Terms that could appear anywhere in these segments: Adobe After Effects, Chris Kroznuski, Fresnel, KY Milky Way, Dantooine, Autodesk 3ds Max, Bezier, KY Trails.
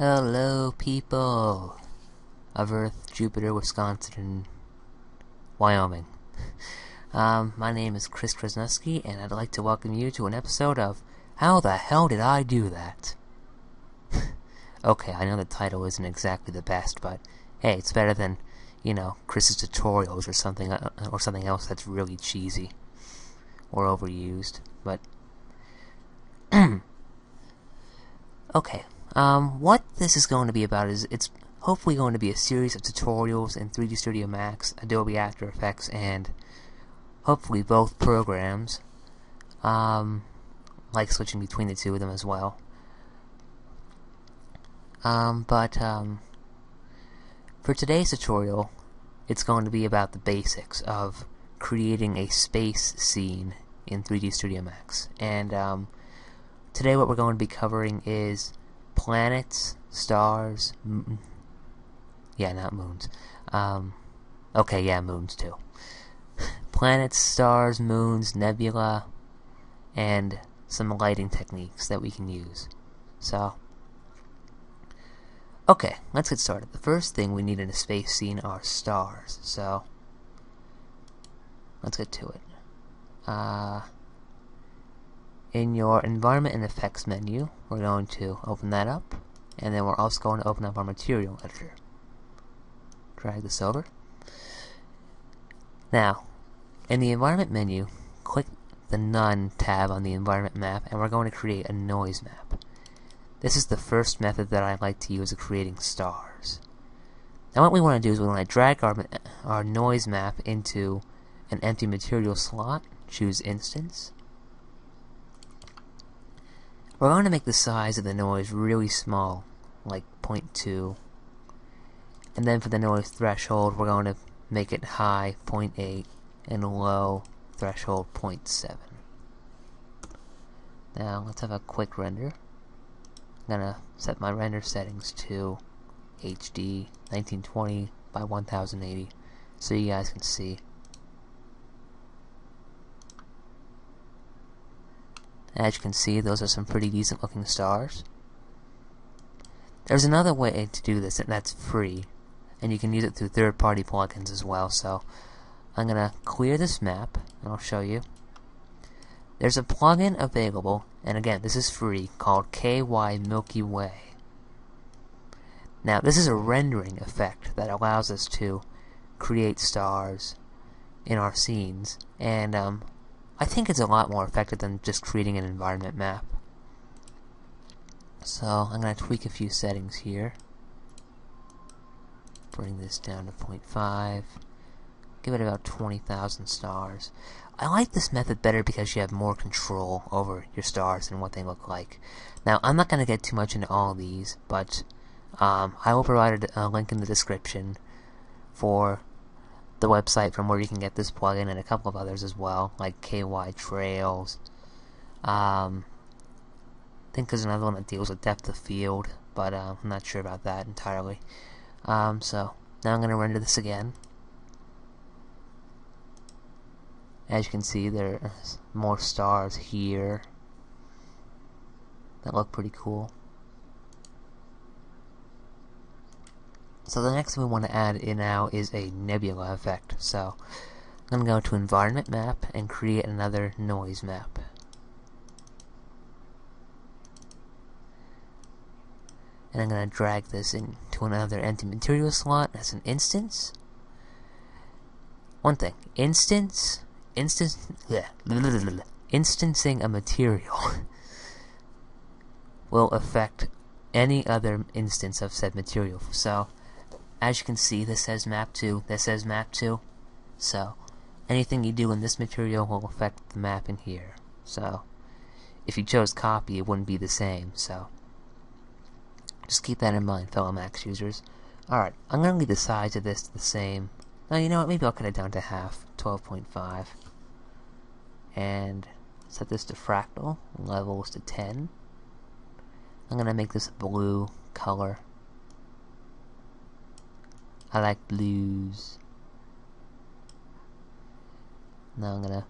Hello, people of Earth, Jupiter, Wisconsin, and Wyoming. My name is Chris Kroznuski, and I'd like to welcome you to an episode of How the Hell Did I Do That? Okay, I know the title isn't exactly the best, but hey, it's better than, you know, Chris's tutorials or something else that's really cheesy or overused. But okay. What this is going to be about is it's hopefully going to be a series of tutorials in 3D Studio Max, Adobe After Effects, and hopefully both programs. Like switching between the two of them as well. For today's tutorial, it's going to be about the basics of creating a space scene in 3D Studio Max. And today what we're going to be covering is planets, stars, moons too. Planets, stars, moons, nebula, and some lighting techniques that we can use. So, okay, let's get started. The first thing we need in a space scene are stars, so let's get to it. In your Environment and Effects menu, we're going to open that up, and then we're also going to open up our Material Editor. Drag this over. Now, in the Environment menu, click the None tab on the Environment map, and we're going to create a noise map. This is the first method that I like to use of creating stars. Now what we want to do is we want to drag our noise map into an empty material slot, choose Instance. We're going to make the size of the noise really small, like 0.2, and then for the noise threshold we're going to make it high 0.8 and low threshold 0.7. Now let's have a quick render. I'm going to set my render settings to HD 1920 by 1080 so you guys can see. As you can see, those are some pretty decent looking stars. There's another way to do this, and that's free, and you can use it through third-party plugins as well. So I'm gonna clear this map and I'll show you. There's a plugin available, and again this is free, called KY Milky Way. Now this is a rendering effect that allows us to create stars in our scenes, and I think it's a lot more effective than just creating an environment map. So I'm going to tweak a few settings here. Bring this down to 0.5. Give it about 20,000 stars. I like this method better because you have more control over your stars and what they look like. Now I'm not going to get too much into all these, but I will provide a link in the description for the website from where you can get this plugin and a couple of others as well, like KY Trails. I think there's another one that deals with depth of field, but I'm not sure about that entirely. So now I'm going to render this again. As you can see, there's more stars here that look pretty cool. So the next thing we want to add in now is a nebula effect. So I'm going to go to Environment Map and create another noise map. And I'm going to drag this into another empty material slot as an instance. One thing, instancing a material will affect any other instance of said material. So as you can see, this says map to, this says map to, so anything you do in this material will affect the map in here. So if you chose copy, it wouldn't be the same, so just keep that in mind, fellow Max users. Alright, I'm going to leave the size of this the same. Now you know what, maybe I'll cut it down to half, 12.5, and set this to fractal, levels to 10. I'm going to make this a blue color. I like blues. Now I'm going to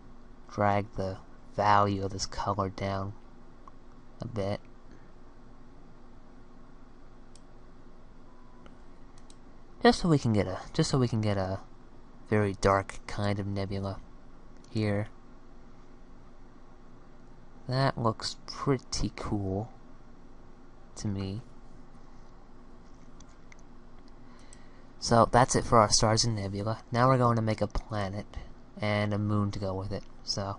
drag the value of this color down a bit. just so we can get a very dark kind of nebula here. That looks pretty cool to me. So that's it for our stars and nebula. Now we're going to make a planet and a moon to go with it. So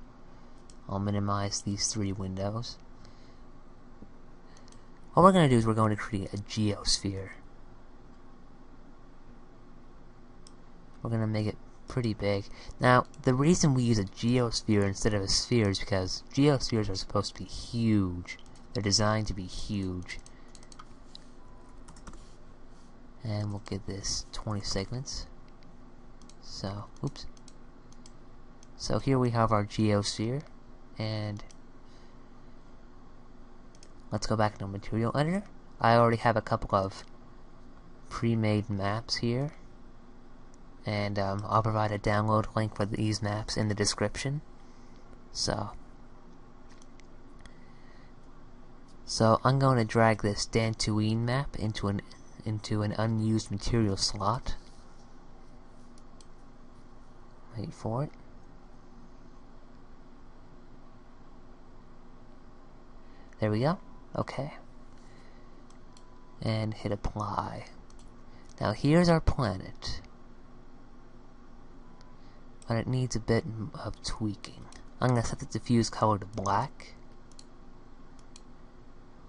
I'll minimize these three windows. What we're going to do is we're going to create a geosphere. We're going to make it pretty big. Now, the reason we use a geosphere instead of a sphere is because geospheres are supposed to be huge. They're designed to be huge. And we'll give this 20 segments. So, oops. So here we have our geosphere, and let's go back to Material Editor. I already have a couple of pre-made maps here, and I'll provide a download link for these maps in the description. So I'm going to drag this Dantooine map into an unused material slot. Wait for it. There we go. Okay, and hit apply. Now here's our planet, but it needs a bit of tweaking. I'm going to set the diffuse color to black,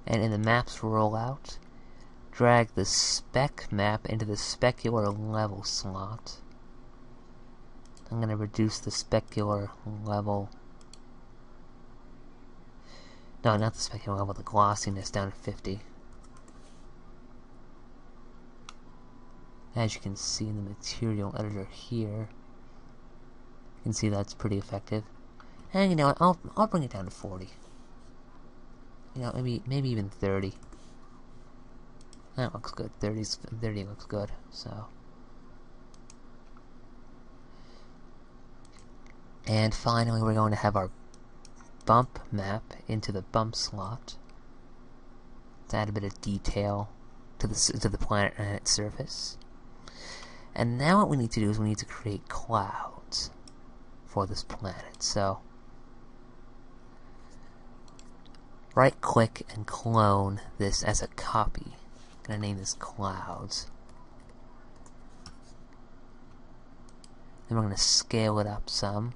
and in the maps rollout, drag the spec map into the specular level slot. I'm going to reduce the specular level. No, not the specular level, the glossiness down to 50. As you can see in the material editor here, you can see that's pretty effective. And you know what, I'll bring it down to 40. You know, maybe even 30. That looks good. 30 looks good, so. And finally we're going to have our bump map into the bump slot to add a bit of detail to the planet and its surface. And now what we need to do is we need to create clouds for this planet. So right click and clone this as a copy. I'm going to name this clouds. Then we're going to scale it up some,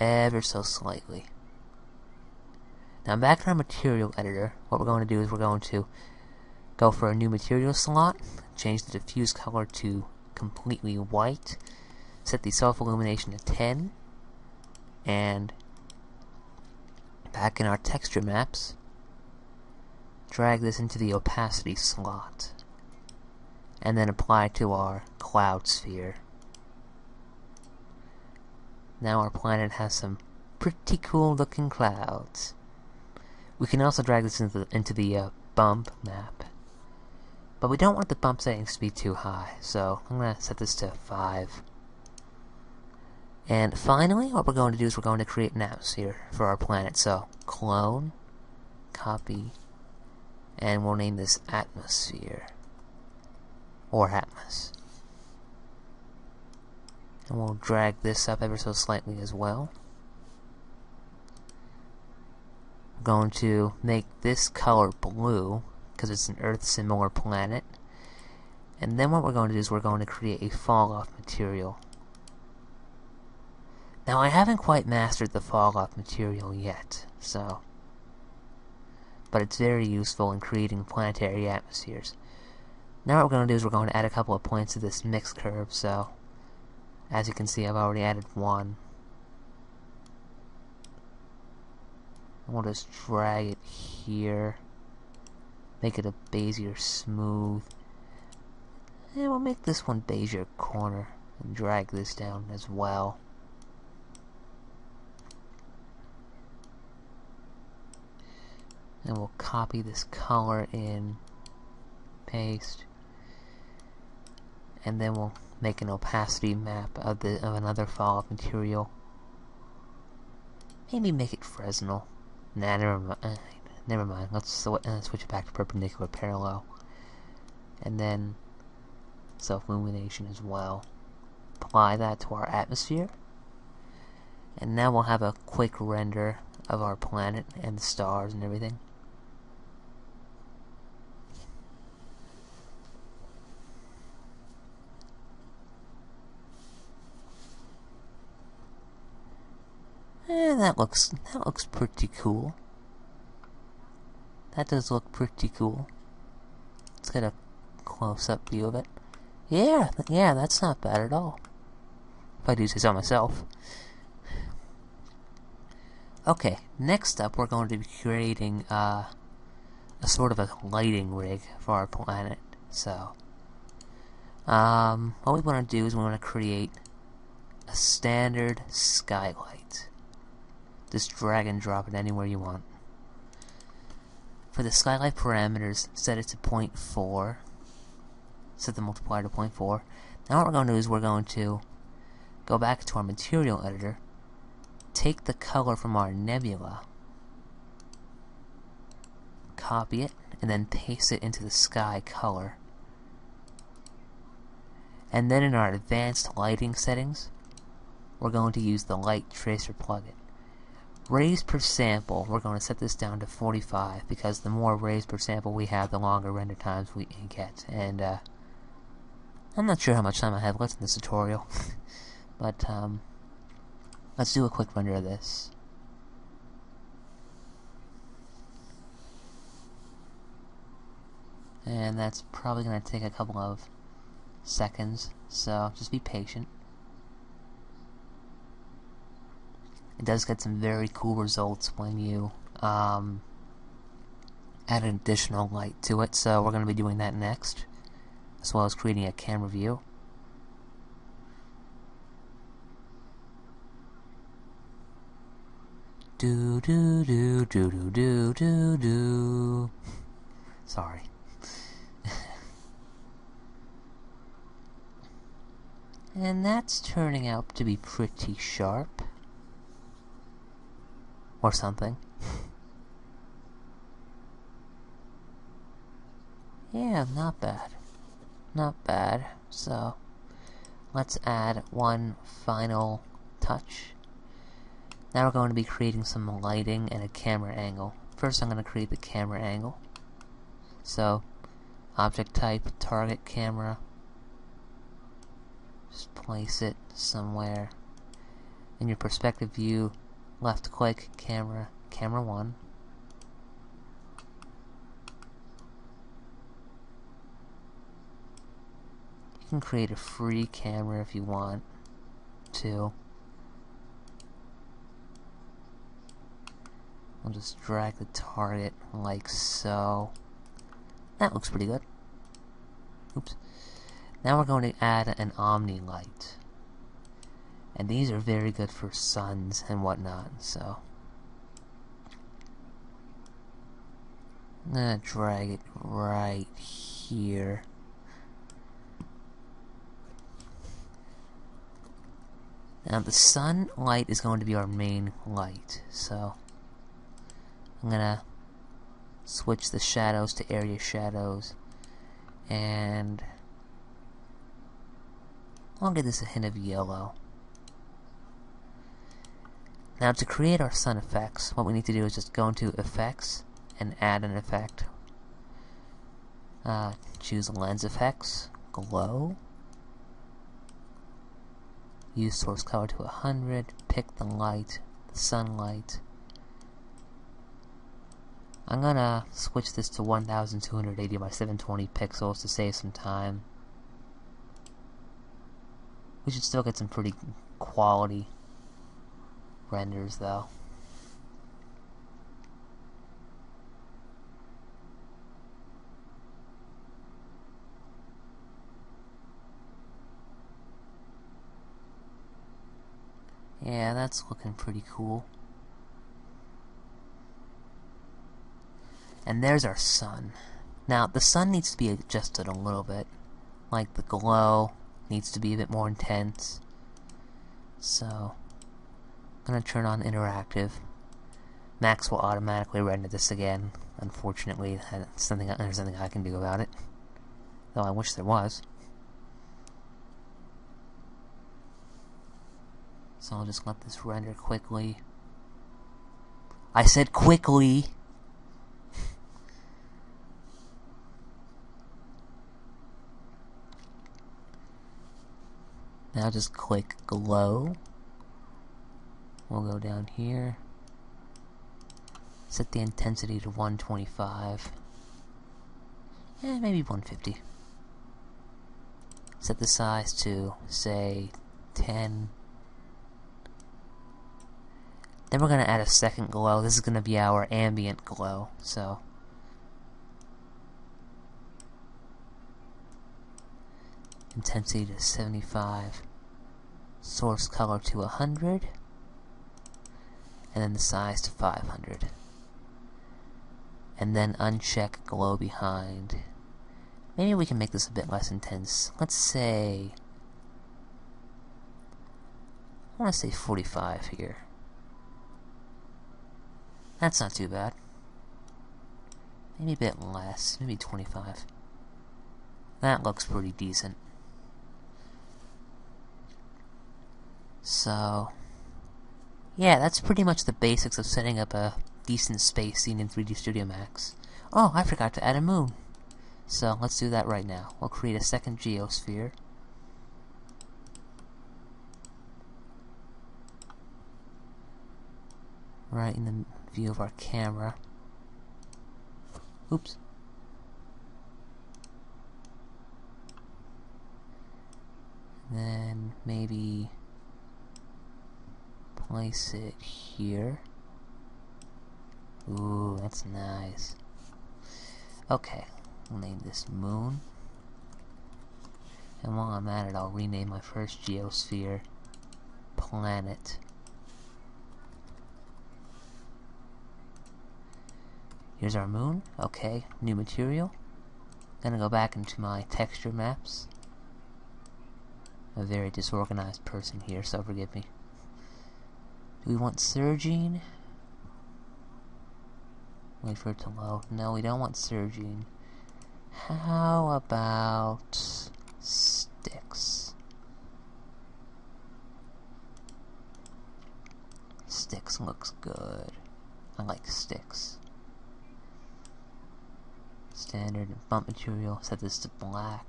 ever so slightly. Now back in our material editor, what we're going to do is we're going to go for a new material slot, change the diffuse color to completely white, set the self-illumination to 10, and back in our texture maps, drag this into the opacity slot, and then apply to our cloud sphere. Now our planet has some pretty cool looking clouds. We can also drag this into the bump map, but we don't want the bump settings to be too high, so I'm going to set this to 5. And finally what we're going to do is we're going to create an atmosphere for our planet, so clone, copy, and we'll name this atmosphere, or Atmos. And we'll drag this up ever so slightly as well. I'm going to make this color blue because it's an Earth similar planet. And then what we're going to do is we're going to create a fall off material. Now I haven't quite mastered the fall off material yet, so, but it's very useful in creating planetary atmospheres. Now what we're going to do is we're going to add a couple of points to this mix curve, so as you can see, I've already added one. And we'll just drag it here, make it a Bezier smooth, and we'll make this one Bezier corner and drag this down as well. And we'll copy this color in, paste, and then we'll make an opacity map of another fall-off material. Maybe make it Fresnel. Nah, never mind. never mind, let's switch it back to perpendicular parallel, and then self-illumination as well. Apply that to our atmosphere, and now we'll have a quick render of our planet and the stars and everything. And that looks pretty cool. That does look pretty cool. Let's get a close-up view of it. Yeah, that's not bad at all, if I do say so myself. Okay, next up we're going to be creating a sort of a lighting rig for our planet. So, what we want to do is we want to create a standard skylight. Just drag and drop it anywhere you want. For the skylight parameters, set it to 0.4. Set the multiplier to 0.4. Now what we're going to do is we're going to go back to our material editor, take the color from our nebula, copy it, and then paste it into the sky color. And then in our advanced lighting settings, we're going to use the light tracer plugin. Rays per sample, we're going to set this down to 45, because the more rays per sample we have, the longer render times we get. And I'm not sure how much time I have left in this tutorial, but let's do a quick render of this. And that's probably going to take a couple of seconds, so just be patient. It does get some very cool results when you add an additional light to it, so we're going to be doing that next, as well as creating a camera view. Do do do do do do do do. Sorry. And that's turning out to be pretty sharp. Or something. Yeah, not bad. Not bad. So, let's add one final touch. Now we're going to be creating some lighting and a camera angle. First I'm going to create the camera angle. So, object type, target camera. Just place it somewhere. In your perspective view, left click, camera, camera 1. You can create a free camera if you want to. I'll just drag the target like so. That looks pretty good. Oops. Now we're going to add an omni light. And these are very good for suns and whatnot, so I'm gonna drag it right here. Now the sun light is going to be our main light, so I'm gonna switch the shadows to area shadows, and I'll give this a hint of yellow. Now to create our sun effects, what we need to do is just go into effects and add an effect. Choose lens effects, glow, use source color to 100, pick the light, the sunlight. I'm gonna switch this to 1280 by 720 pixels to save some time. We should still get some pretty quality renders though. Yeah, that's looking pretty cool. And there's our sun. Now the sun needs to be adjusted a little bit. Like the glow needs to be a bit more intense. So I'm going to turn on interactive, Max will automatically render this again. Unfortunately, there's nothing I can do about it. Though I wish there was. So I'll just let this render quickly. I said quickly! Now just click glow. We'll go down here. Set the intensity to 125. Eh, maybe 150. Set the size to, say, 10. Then we're going to add a second glow. This is going to be our ambient glow, so. Intensity to 75. Source color to 100. And then the size to 500. And then uncheck glow behind. Maybe we can make this a bit less intense. Let's say, I want to say 45 here. That's not too bad. Maybe a bit less, maybe 25. That looks pretty decent. So, yeah, that's pretty much the basics of setting up a decent space scene in 3D Studio Max. Oh, I forgot to add a moon. So let's do that right now. We'll create a second geosphere. Right in the view of our camera. Oops. And then maybe place it here. Ooh, that's nice. Okay, we'll name this moon. And while I'm at it, I'll rename my first geosphere planet. Here's our moon. Okay, new material. Gonna go back into my texture maps. I'm a very disorganized person here, so forgive me. Do we want surging? Wait for it to load. No, we don't want surging. How about sticks? Sticks looks good. I like sticks. Standard bump material. Set this to black.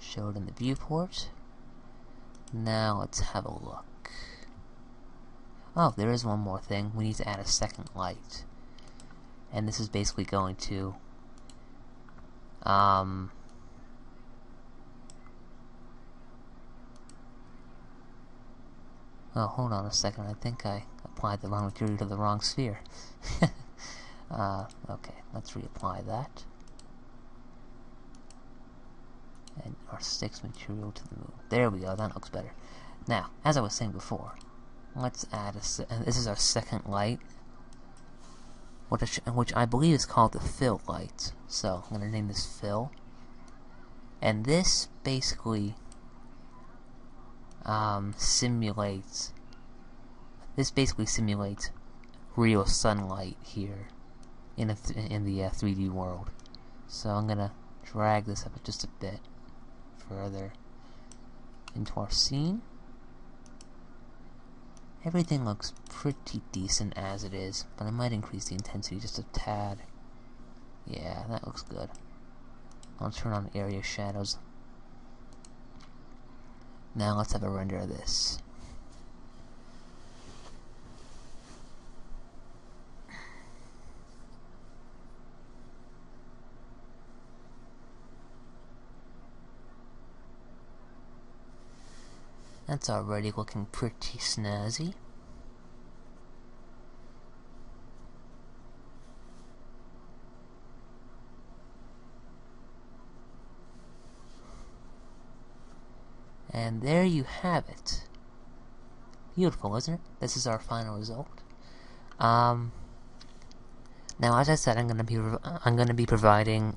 Show it in the viewport. Now let's have a look. Oh, there is one more thing. We need to add a second light. And this is basically going to oh, hold on a second. I think I applied the wrong material to the wrong sphere. Okay, let's reapply that. And our sticks material to the moon. There we go, that looks better. Now, as I was saying before, let's add a, this is our second light, which I believe is called the fill light. So I'm going to name this fill, and this basically simulates real sunlight here in the 3D world. So I'm going to drag this up just a bit further into our scene. Everything looks pretty decent as it is, but I might increase the intensity just a tad. Yeah, that looks good. I'll turn on area shadows. Now let's have a render of this. That's already looking pretty snazzy. And there you have it. Beautiful, isn't it? This is our final result. Now, as I said, I'm going to be providing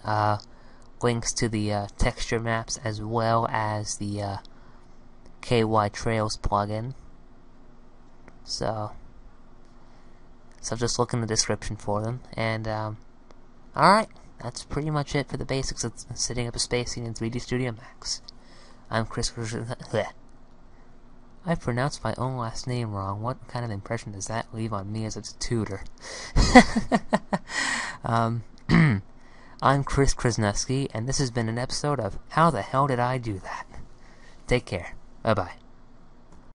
links to the texture maps as well as the KY Trails plugin So just look in the description for them. And alright, that's pretty much it for the basics of setting up a spacing in 3D Studio Max. I'm Chris Kroznuski. I pronounced my own last name wrong. What kind of impression does that leave on me as a tutor? I'm Chris Kroznuski, and this has been an episode of How the Hell Did I Do That? Take care. Bye-bye.